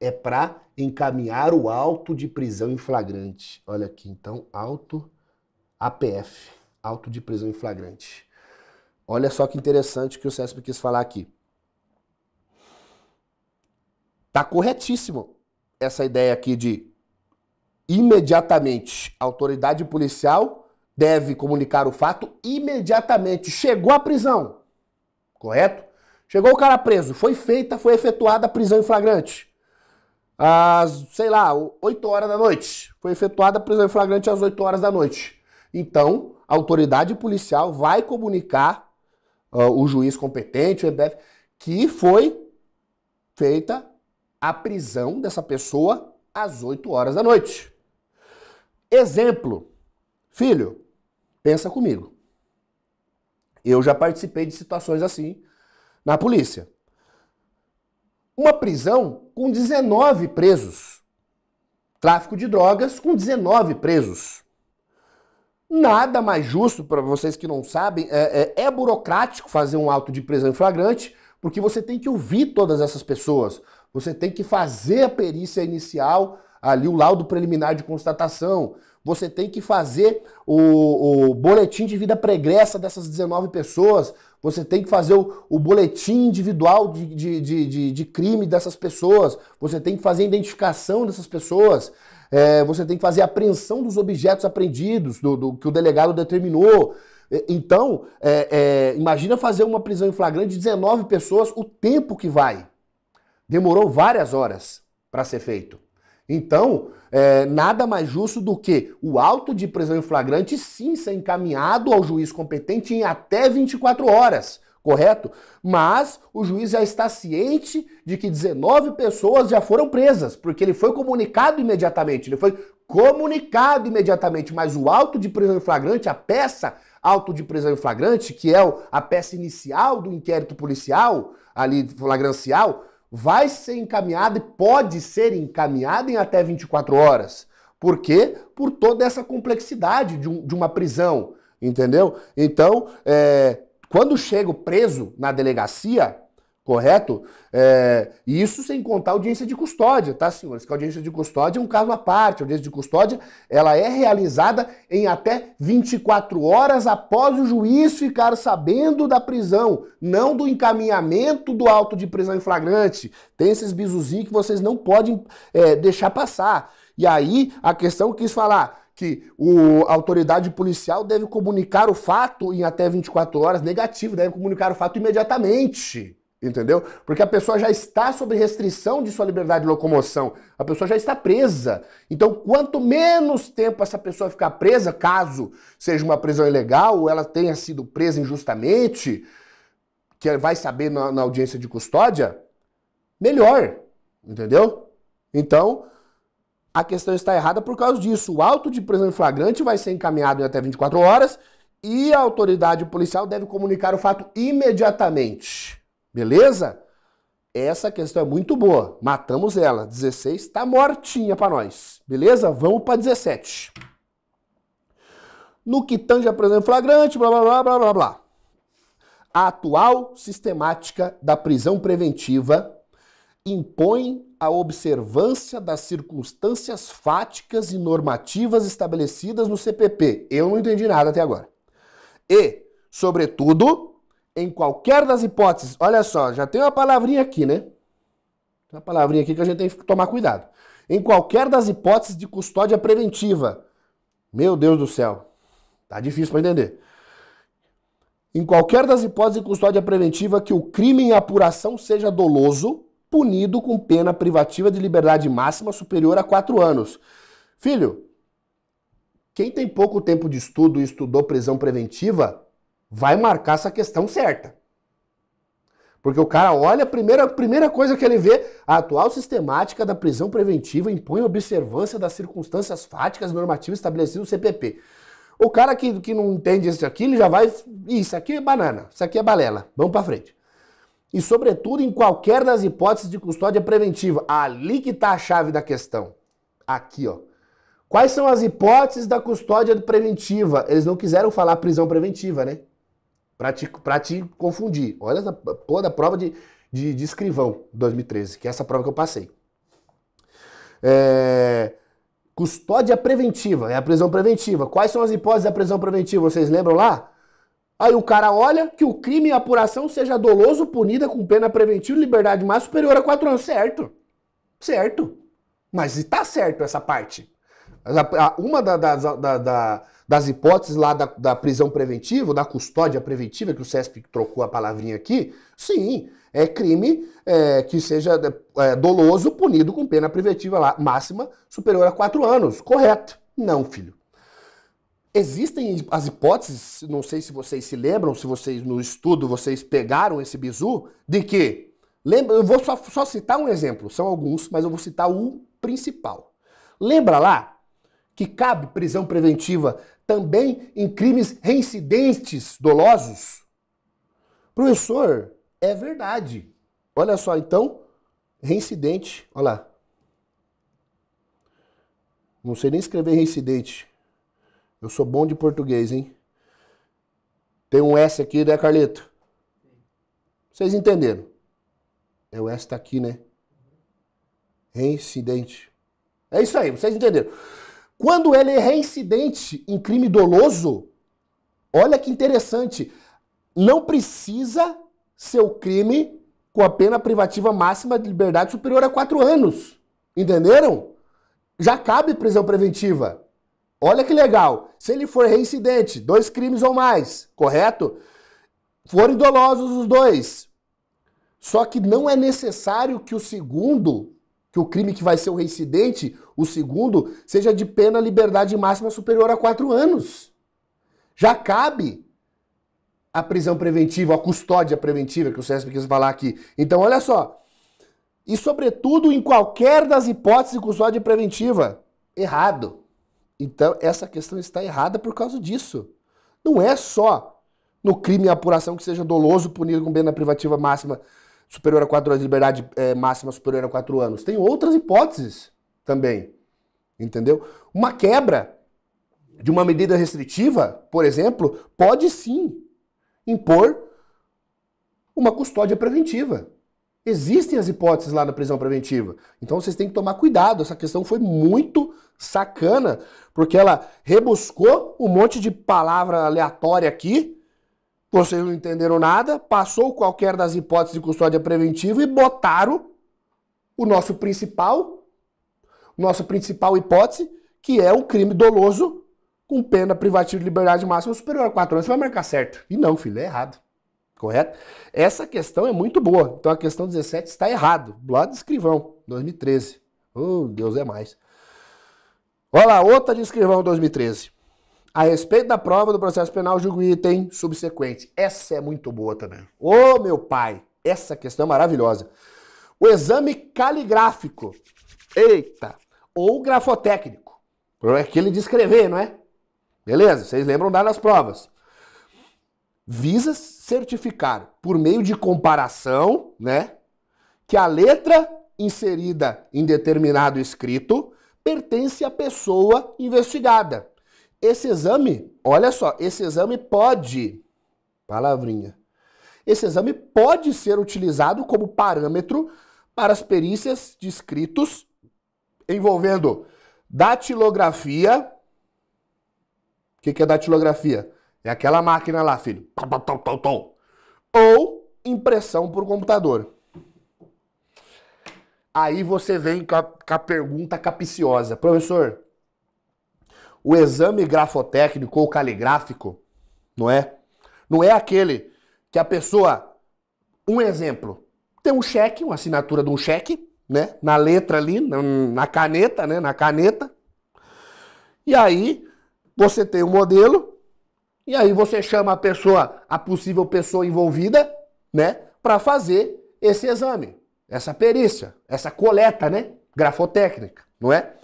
É para encaminhar o auto de prisão em flagrante. Olha aqui, então, auto APF, auto de prisão em flagrante. Olha só que interessante que o CESP quis falar aqui. Tá corretíssimo essa ideia aqui de imediatamente. A autoridade policial deve comunicar o fato imediatamente. Chegou a prisão, correto? Chegou o cara preso, foi efetuada a prisão em flagrante. Às, sei lá, 8 horas da noite. Foi efetuada a prisão em flagrante às 8 horas da noite. Então, a autoridade policial vai comunicar o juiz competente, o EPF, que foi feita a prisão dessa pessoa às 8 horas da noite. Exemplo, filho, pensa comigo. Eu já participei de situações assim na polícia. Uma prisão com 19 presos. Tráfico de drogas com 19 presos. Nada mais justo, para vocês que não sabem, é burocrático fazer um auto de prisão em flagrante, porque você tem que ouvir todas essas pessoas. Você tem que fazer a perícia inicial, ali o laudo preliminar de constatação, você tem que fazer o boletim de vida pregressa dessas 19 pessoas, você tem que fazer o boletim individual de crime dessas pessoas, você tem que fazer a identificação dessas pessoas, você tem que fazer a apreensão dos objetos apreendidos, do que o delegado determinou. Então, imagina fazer uma prisão em flagrante de 19 pessoas, o tempo que vai. Demorou várias horas para ser feito. Então, nada mais justo do que o auto de prisão em flagrante sim ser encaminhado ao juiz competente em até 24 horas, correto? Mas o juiz já está ciente de que 19 pessoas já foram presas, porque ele foi comunicado imediatamente, mas o auto de prisão em flagrante, a peça auto de prisão em flagrante, que é a peça inicial do inquérito policial, ali flagrancial, vai ser encaminhada e pode ser encaminhada em até 24 horas. Por quê? Por toda essa complexidade de uma prisão, entendeu? Então, quando chega o preso na delegacia, correto? Isso sem contar a audiência de custódia, tá, senhores? Que a audiência de custódia é um caso à parte. A audiência de custódia, ela é realizada em até 24 horas após o juiz ficar sabendo da prisão, não do encaminhamento do auto de prisão em flagrante. Tem esses bizuzinhos que vocês não podem deixar passar. E aí, a questão que eu quis falar, que a autoridade policial deve comunicar o fato em até 24 horas, negativo, deve comunicar o fato imediatamente. Entendeu? Porque a pessoa já está sob restrição de sua liberdade de locomoção. A pessoa já está presa. Então, quanto menos tempo essa pessoa ficar presa, caso seja uma prisão ilegal ou ela tenha sido presa injustamente, que vai saber na audiência de custódia, melhor. Entendeu? Então, a questão está errada por causa disso. O auto de prisão em flagrante vai ser encaminhado em até 24 horas e a autoridade policial deve comunicar o fato imediatamente. Beleza? Essa questão é muito boa. Matamos ela. 16 tá mortinha pra nós. Beleza? Vamos pra 17. No que tange a prisão em flagrante, blá, blá, blá, blá, blá, blá. A atual sistemática da prisão preventiva impõe a observância das circunstâncias fáticas e normativas estabelecidas no CPP. Eu não entendi nada até agora. E, sobretudo, em qualquer das hipóteses, olha só, já tem uma palavrinha aqui, né? Tem uma palavrinha aqui que a gente tem que tomar cuidado. Em qualquer das hipóteses de custódia preventiva. Meu Deus do céu. Tá difícil para entender. Em qualquer das hipóteses de custódia preventiva que o crime em apuração seja doloso, punido com pena privativa de liberdade máxima superior a 4 anos. Filho, quem tem pouco tempo de estudo e estudou prisão preventiva, vai marcar essa questão certa. Porque o cara olha, a primeira coisa que ele vê, a atual sistemática da prisão preventiva impõe observância das circunstâncias fáticas e normativas estabelecidas no CPP. O cara que não entende isso aqui, ele já vai... Isso aqui é banana, isso aqui é balela. Vamos pra frente. E, sobretudo, em qualquer das hipóteses de custódia preventiva. Ali que tá a chave da questão. Aqui, ó. Quais são as hipóteses da custódia preventiva? Eles não quiseram falar prisão preventiva, né? Pra te confundir. Olha essa toda a prova de escrivão 2013, que é essa prova que eu passei. Custódia preventiva, é a prisão preventiva. Quais são as hipóteses da prisão preventiva? Vocês lembram lá? Aí o cara olha que o crime e a apuração seja doloso, punida com pena preventiva e liberdade mais superior a 4 anos. Certo. Certo. Mas está certo essa parte. Uma das hipóteses lá da prisão preventiva, da custódia preventiva, que o CESP trocou a palavrinha aqui, sim, é crime que seja doloso, punido com pena preventiva lá, máxima superior a 4 anos. Correto. Não, filho. Existem as hipóteses, não sei se vocês se lembram, se vocês no estudo vocês pegaram esse bizu, de que, lembra, eu vou só citar um exemplo, são alguns, mas eu vou citar o principal. Lembra lá que cabe prisão preventiva também em crimes reincidentes dolosos? Professor, é verdade. Olha só, então, reincidente, olha lá. Não sei nem escrever reincidente. Eu sou bom de português, hein? Tem um S aqui, né, Carlito? Vocês entenderam? É, o S tá aqui, né? Reincidente. É isso aí, vocês entenderam. Quando ele é reincidente em crime doloso, olha que interessante, não precisa ser o crime com a pena privativa máxima de liberdade superior a 4 anos. Entenderam? Já cabe prisão preventiva. Olha que legal, se ele for reincidente, 2 crimes ou mais, correto? Forem dolosos os 2. Só que não é necessário que o segundo, que o crime que vai ser o reincidente, o segundo, seja de pena liberdade máxima superior a 4 anos. Já cabe a prisão preventiva, a custódia preventiva, que o CESP quis falar aqui. Então, olha só. E, sobretudo, em qualquer das hipóteses de custódia preventiva, errado. Então, essa questão está errada por causa disso. Não é só no crime e apuração que seja doloso, punido com pena privativa máxima superior a 4 anos, liberdade máxima superior a 4 anos. Tem outras hipóteses também, entendeu? Uma quebra de uma medida restritiva, por exemplo, pode sim impor uma custódia preventiva. Existem as hipóteses lá na prisão preventiva. Então vocês têm que tomar cuidado. Essa questão foi muito sacana, porque ela rebuscou um monte de palavra aleatória aqui, vocês não entenderam nada, passou qualquer das hipóteses de custódia preventiva e botaram o nosso principal hipótese, que é um crime doloso com pena privativa de liberdade máxima superior a 4 anos. Você vai marcar certo. E não, filho, é errado. Correto? Essa questão é muito boa. Então a questão 17 está errado. Do lado de escrivão, 2013. Oh, Deus é mais. Olha lá, outra de escrivão, 2013. A respeito da prova do processo penal, julgo item subsequente. Essa é muito boa também. Ô, meu pai, essa questão é maravilhosa. O exame caligráfico. Eita. Ou grafotécnico. É aquele de escrever, não é? Beleza, vocês lembram das provas. Visa certificar, por meio de comparação, né, que a letra inserida em determinado escrito pertence à pessoa investigada. Esse exame, olha só, esse exame pode, palavrinha, esse exame pode ser utilizado como parâmetro para as perícias de escritos envolvendo datilografia. O que é datilografia? É aquela máquina lá, filho. ou impressão por computador. Aí você vem com a pergunta capciosa. Professor, o exame grafotécnico ou caligráfico, não é? Não é aquele que a pessoa... Um exemplo. Tem um cheque, uma assinatura de um cheque, né? Na letra ali, na caneta, né? Na caneta. E aí você tem o modelo e aí você chama a pessoa, a possível pessoa envolvida, né? Para fazer esse exame, essa perícia, essa coleta, né? Grafotécnica, não é?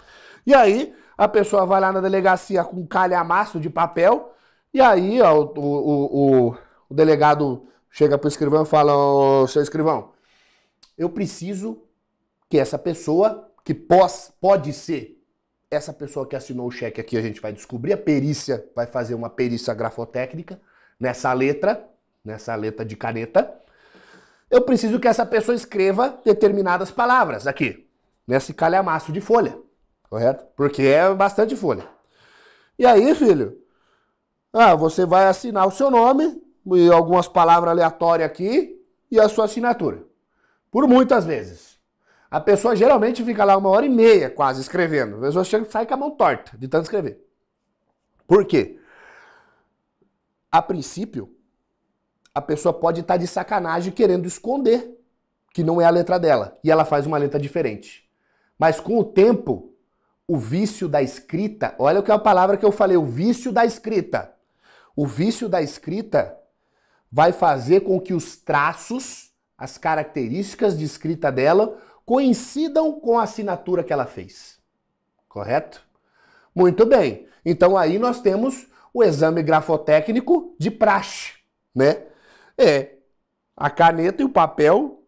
E aí a pessoa vai lá na delegacia com um calhamaço de papel e aí ó, o delegado chega pro escrivão e fala, ô, seu escrivão, eu preciso que essa pessoa, que pode ser essa pessoa que assinou o cheque aqui, a gente vai descobrir, a perícia vai fazer uma perícia grafotécnica nessa letra de caneta. Eu preciso que essa pessoa escreva determinadas palavras aqui, nesse calhamaço de folha, correto? Porque é bastante folha. E aí, filho, você vai assinar o seu nome e algumas palavras aleatórias aqui e a sua assinatura. Por muitas vezes. A pessoa geralmente fica lá 1h30 quase escrevendo. A pessoa chega, sai com a mão torta de tanto escrever. Por quê? A princípio, a pessoa pode estar de sacanagem querendo esconder que não é a letra dela. E ela faz uma letra diferente. Mas com o tempo, o vício da escrita... Olha o que é a palavra que eu falei, o vício da escrita. O vício da escrita vai fazer com que os traços, as características de escrita dela... coincidam com a assinatura que ela fez. Correto? Muito bem. Então aí nós temos o exame grafotécnico de praxe, né? É a caneta e o papel,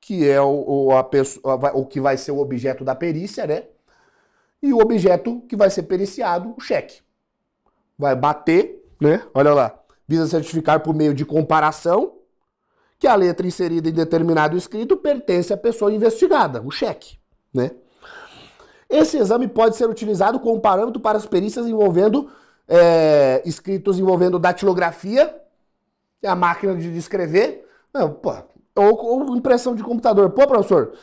que é o que vai ser o objeto da perícia, né? E o objeto que vai ser periciado, o cheque. Vai bater, né? Olha lá. Visa certificar por meio de comparação que a letra inserida em determinado escrito pertence à pessoa investigada, o cheque, né? Esse exame pode ser utilizado como parâmetro para as perícias envolvendo escritos envolvendo datilografia, a máquina de escrever, ou impressão de computador. Pô, professor,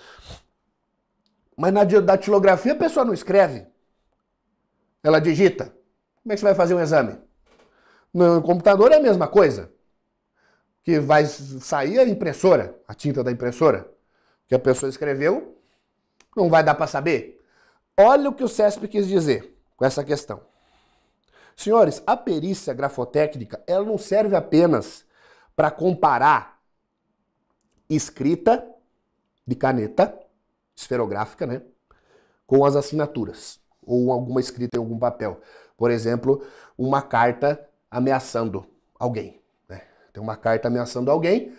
mas na datilografia a pessoa não escreve, ela digita. Como é que você vai fazer um exame? No computador é a mesma coisa. Que vai sair a impressora, a tinta da impressora, que a pessoa escreveu, não vai dar para saber. Olha o que o CESP quis dizer com essa questão. Senhores, a perícia grafotécnica, ela não serve apenas para comparar escrita de caneta, esferográfica, né, com as assinaturas, ou alguma escrita em algum papel. Por exemplo, uma carta ameaçando alguém. Tem uma carta ameaçando alguém,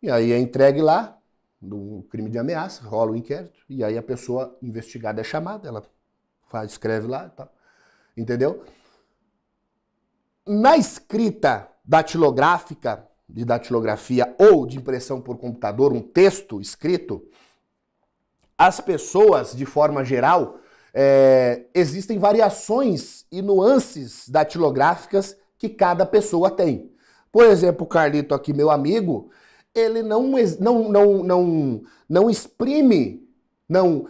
e aí é entregue lá, no crime de ameaça, rola o inquérito, e aí a pessoa investigada é chamada, ela faz, escreve lá e tal. Entendeu? Na escrita datilográfica, de datilografia ou de impressão por computador, um texto escrito, as pessoas, de forma geral, existem variações e nuances datilográficas que cada pessoa tem. Por exemplo, o Carlito aqui, meu amigo, ele não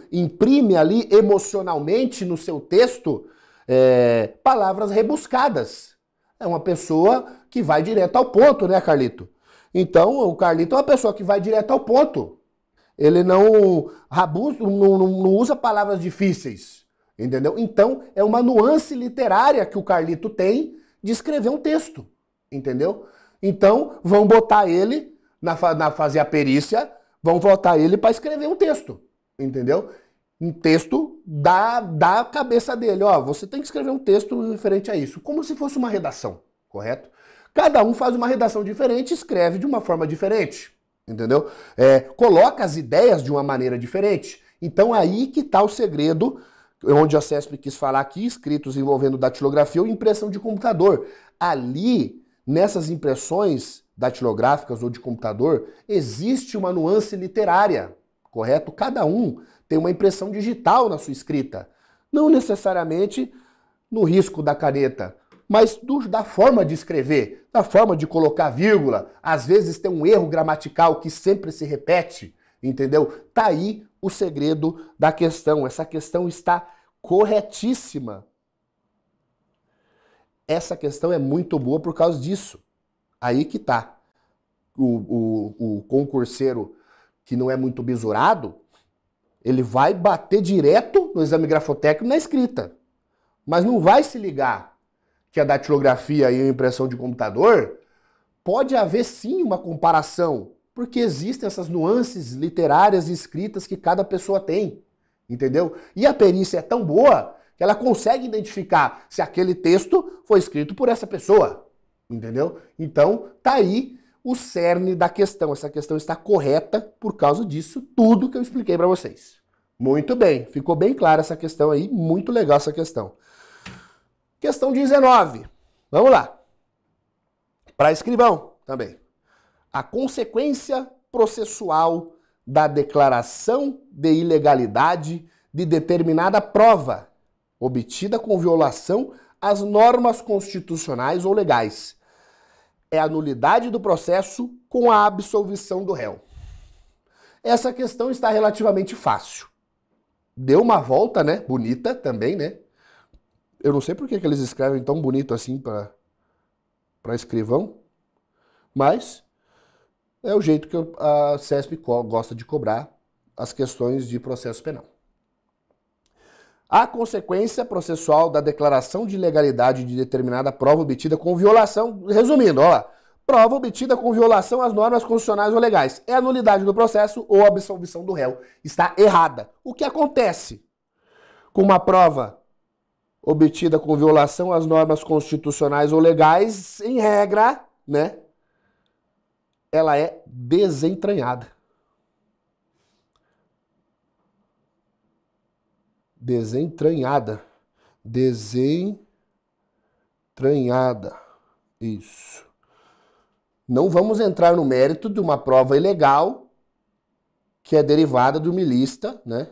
imprime ali emocionalmente no seu texto palavras rebuscadas. É uma pessoa que vai direto ao ponto, né, Carlito? Então, o Carlito é uma pessoa que vai direto ao ponto. Ele não usa palavras difíceis, entendeu? Então, é uma nuance literária que o Carlito tem de escrever um texto. Entendeu? Então, vão botar ele, na fazer a perícia, vão botar ele para escrever um texto. Entendeu? Um texto da cabeça dele. Ó, você tem que escrever um texto referente a isso. Como se fosse uma redação, correto? Cada um faz uma redação diferente e escreve de uma forma diferente. Entendeu? Coloca as ideias de uma maneira diferente. Então, aí que está o segredo... onde a CESP quis falar aqui, escritos envolvendo datilografia ou impressão de computador. Ali, nessas impressões datilográficas ou de computador, existe uma nuance literária, correto? Cada um tem uma impressão digital na sua escrita. Não necessariamente no risco da caneta, mas da forma de escrever, da forma de colocar vírgula, às vezes tem um erro gramatical que sempre se repete, entendeu? Tá aí o segredo da questão. Essa questão está corretíssima. Essa questão é muito boa por causa disso. Aí que tá. O concurseiro que não é muito bisurado, ele vai bater direto no exame grafotécnico na escrita, mas não vai se ligar que a datilografia e a impressão de computador pode haver sim uma comparação, porque existem essas nuances literárias e escritas que cada pessoa tem, entendeu? E a perícia é tão boa que ela consegue identificar se aquele texto foi escrito por essa pessoa, entendeu? Então, tá aí o cerne da questão. Essa questão está correta por causa disso, tudo que eu expliquei para vocês. Muito bem, ficou bem clara essa questão aí, muito legal essa questão. Questão 19, vamos lá. Para escrivão também. A consequência processual da declaração de ilegalidade de determinada prova obtida com violação às normas constitucionais ou legais é a nulidade do processo com a absolvição do réu. Essa questão está relativamente fácil. Deu uma volta, né? Bonita também, né? Eu não sei por que eles escrevem tão bonito assim para escrivão, mas é o jeito que a CESP gosta de cobrar as questões de processo penal. A consequência processual da declaração de ilegalidade de determinada prova obtida com violação, resumindo, ó, prova obtida com violação às normas constitucionais ou legais, é a nulidade do processo ou absolvição do réu. Está errada. O que acontece com uma prova obtida com violação às normas constitucionais ou legais, em regra, né, ela é desentranhada. Desentranhada. Desentranhada. Isso. Não vamos entrar no mérito de uma prova ilegal que é derivada de uma ilícita, né?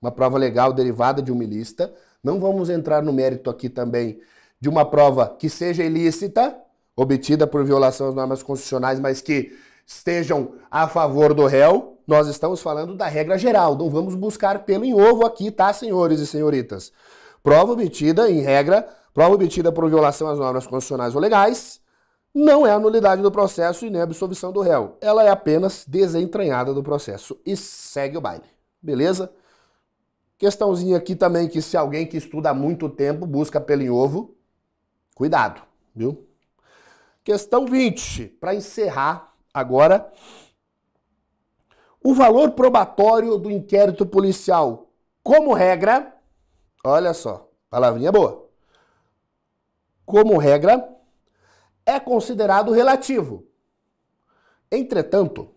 Uma prova legal derivada de uma ilícita. Não vamos entrar no mérito aqui também de uma prova que seja ilícita, obtida por violação às normas constitucionais, mas que estejam a favor do réu. Nós estamos falando da regra geral, não vamos buscar pelo em ovo aqui, tá, senhores e senhoritas? Prova obtida, em regra, prova obtida por violação às normas constitucionais ou legais, não é a nulidade do processo e nem a absolvição do réu. Ela é apenas desentranhada do processo e segue o baile, beleza? Questãozinha aqui também que se alguém que estuda há muito tempo busca pelo em ovo, cuidado, viu? Questão 20, para encerrar agora... O valor probatório do inquérito policial, como regra, olha só, palavrinha boa, como regra, é considerado relativo. Entretanto,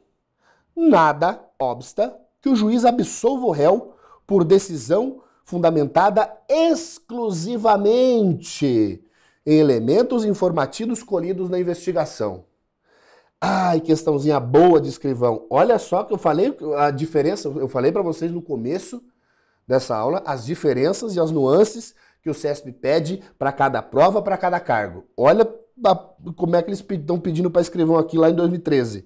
nada obsta que o juiz absolva o réu por decisão fundamentada exclusivamente em elementos informativos colhidos na investigação. Ai, questãozinha boa de escrivão. Olha só que eu falei a diferença, eu falei para vocês no começo dessa aula, as diferenças e as nuances que o CESP pede para cada prova, para cada cargo. Olha como é que eles estão pedindo para escrivão aqui lá em 2013.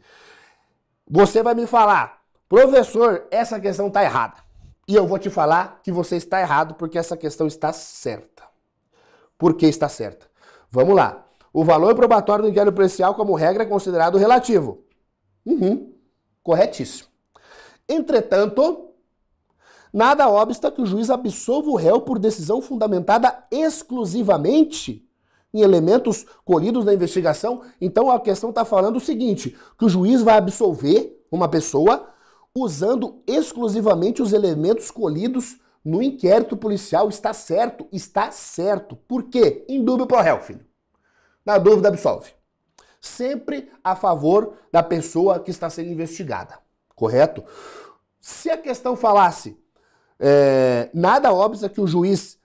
Você vai me falar, professor, essa questão está errada. E eu vou te falar que você está errado porque essa questão está certa. Por que está certa? Vamos lá. O valor probatório do inquérito policial, como regra, é considerado relativo. Uhum. Corretíssimo. Entretanto, nada obsta que o juiz absolva o réu por decisão fundamentada exclusivamente em elementos colhidos na investigação. Então a questão está falando o seguinte, que o juiz vai absolver uma pessoa usando exclusivamente os elementos colhidos no inquérito policial. Está certo? Está certo. Por quê? Em dúvida pro réu, filho. Na dúvida, absolve. Sempre a favor da pessoa que está sendo investigada, correto? Se a questão falasse, nada obsta que o juiz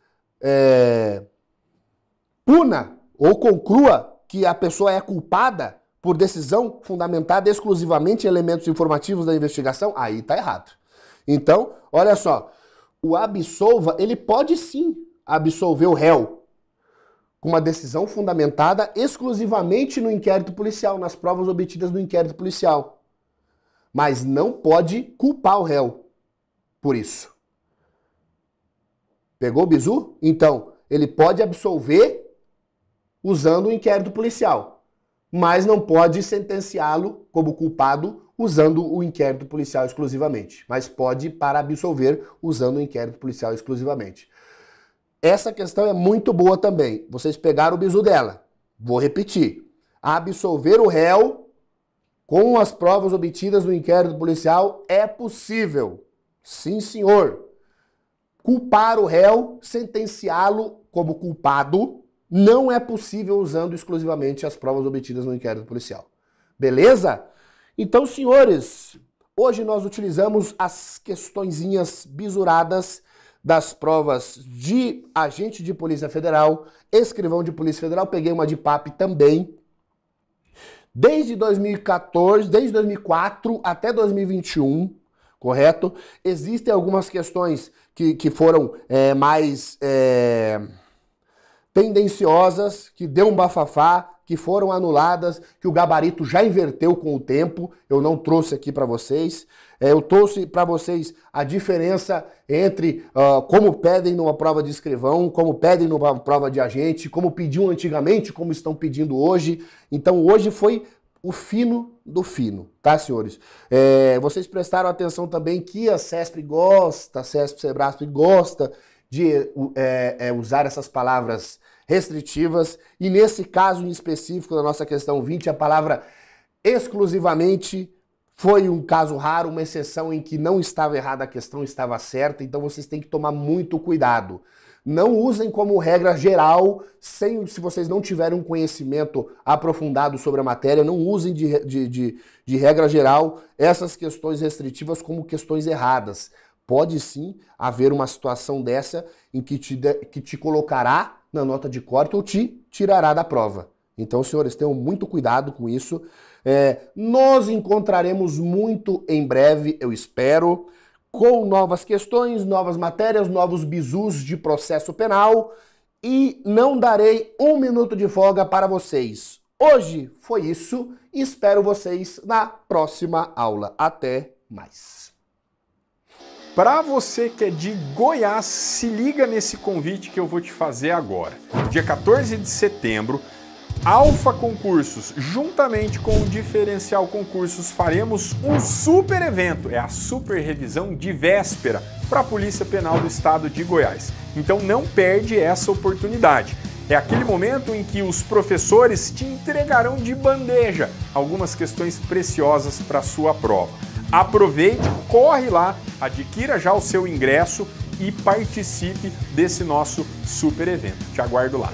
puna ou conclua que a pessoa é culpada por decisão fundamentada exclusivamente em elementos informativos da investigação, aí tá errado. Então, olha só, o absolva, ele pode sim absolver o réu com uma decisão fundamentada exclusivamente no inquérito policial, nas provas obtidas no inquérito policial. Mas não pode culpar o réu por isso. Pegou o bizu? Então, ele pode absolver usando o inquérito policial, mas não pode sentenciá-lo como culpado usando o inquérito policial exclusivamente, mas pode para absolver usando o inquérito policial exclusivamente. Essa questão é muito boa também. Vocês pegaram o bizu dela. Vou repetir. Absolver o réu com as provas obtidas no inquérito policial é possível. Sim, senhor. Culpar o réu, sentenciá-lo como culpado, não é possível usando exclusivamente as provas obtidas no inquérito policial. Beleza? Então, senhores, hoje nós utilizamos as questõezinhas bizuradas das provas de agente de Polícia Federal, escrivão de Polícia Federal, peguei uma de PAP também. Desde 2014, desde 2004 até 2021, correto? Existem algumas questões que foram mais tendenciosas, que deu um bafafá, que foram anuladas, que o gabarito já inverteu com o tempo, eu não trouxe aqui para vocês. Eu trouxe para vocês a diferença entre como pedem numa prova de escrivão, como pedem numa prova de agente, como pediam antigamente, como estão pedindo hoje. Então hoje foi o fino do fino, tá, senhores? Vocês prestaram atenção também que a CESP gosta, a CESP Sebrasp gosta de usar essas palavras restritivas, e nesse caso em específico da nossa questão 20, a palavra exclusivamente foi um caso raro, uma exceção em que não estava errada a questão, estava certa, então vocês têm que tomar muito cuidado. Não usem como regra geral, se vocês não tiverem um conhecimento aprofundado sobre a matéria, não usem de regra geral essas questões restritivas como questões erradas. Pode sim haver uma situação dessa em que te colocará na nota de corte ou te tirará da prova. Então, senhores, tenham muito cuidado com isso. Nos encontraremos muito em breve, eu espero, com novas questões, novas matérias, novos bizus de processo penal, e não darei um minuto de folga para vocês. Hoje foi isso, espero vocês na próxima aula. Até mais! Para você que é de Goiás, se liga nesse convite que eu vou te fazer agora. Dia 14 de setembro, Alfa Concursos, juntamente com o Diferencial Concursos, faremos um super evento. É a super revisão de véspera para a Polícia Penal do Estado de Goiás. Então não perde essa oportunidade. É aquele momento em que os professores te entregarão de bandeja algumas questões preciosas para a sua prova. Aproveite, corre lá, adquira já o seu ingresso e participe desse nosso super evento. Te aguardo lá.